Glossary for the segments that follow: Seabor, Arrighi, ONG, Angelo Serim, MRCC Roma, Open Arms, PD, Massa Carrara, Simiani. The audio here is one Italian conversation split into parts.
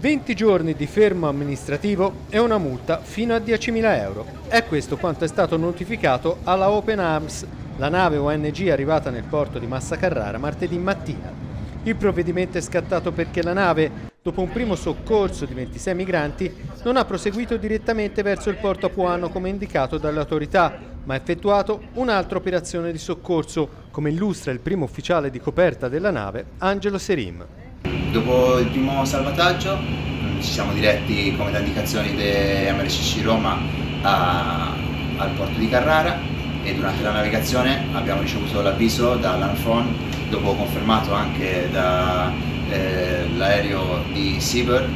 20 giorni di fermo amministrativo e una multa fino a 10.000 euro. È questo quanto è stato notificato alla Open Arms, la nave ONG arrivata nel porto di Massa Carrara martedì mattina. Il provvedimento è scattato perché la nave, dopo un primo soccorso di 26 migranti, non ha proseguito direttamente verso il porto apuano come indicato dalle autorità, ma ha effettuato un'altra operazione di soccorso, come illustra il primo ufficiale di coperta della nave, Angelo Serim. Dopo il primo salvataggio ci siamo diretti, come da indicazioni di MRCC Roma, al porto di Carrara, e durante la navigazione abbiamo ricevuto l'avviso dall'Anfon, dopo confermato anche dall'aereo di Seabor,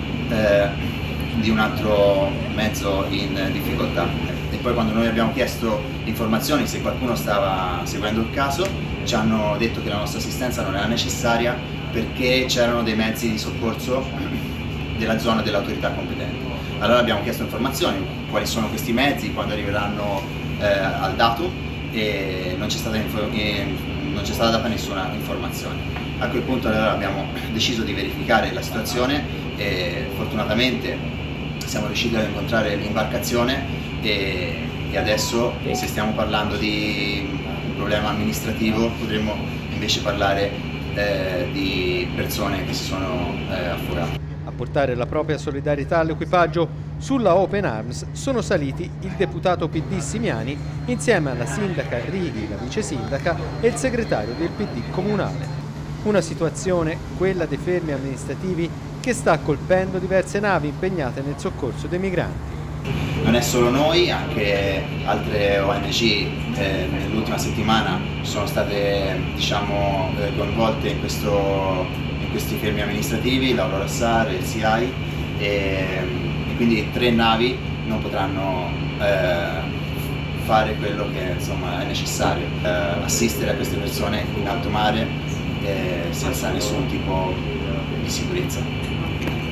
di un altro mezzo in difficoltà. E poi, quando noi abbiamo chiesto informazioni se qualcuno stava seguendo il caso, ci hanno detto che la nostra assistenza non era necessaria perché c'erano dei mezzi di soccorso della zona dell'autorità competente. Allora abbiamo chiesto informazioni: quali sono questi mezzi, quando arriveranno al dato, e non c'è stata data nessuna informazione. A quel punto allora abbiamo deciso di verificare la situazione e fortunatamente siamo riusciti ad incontrare l'imbarcazione, e adesso, se stiamo parlando di un problema amministrativo, potremmo invece parlare di persone che si sono affogate. A portare la propria solidarietà all'equipaggio sulla Open Arms sono saliti il deputato PD Simiani insieme alla sindaca Arrighi, la vice sindaca e il segretario del PD comunale. Una situazione, quella dei fermi amministrativi, che sta colpendo diverse navi impegnate nel soccorso dei migranti. Non è solo noi, anche altre ONG nell'ultima settimana sono state, diciamo, coinvolte in questi fermi amministrativi, l'Aurora SAR, il CI, e quindi 3 navi non potranno fare quello che, insomma, è necessario, assistere a queste persone in alto mare senza nessun tipo di sicurezza.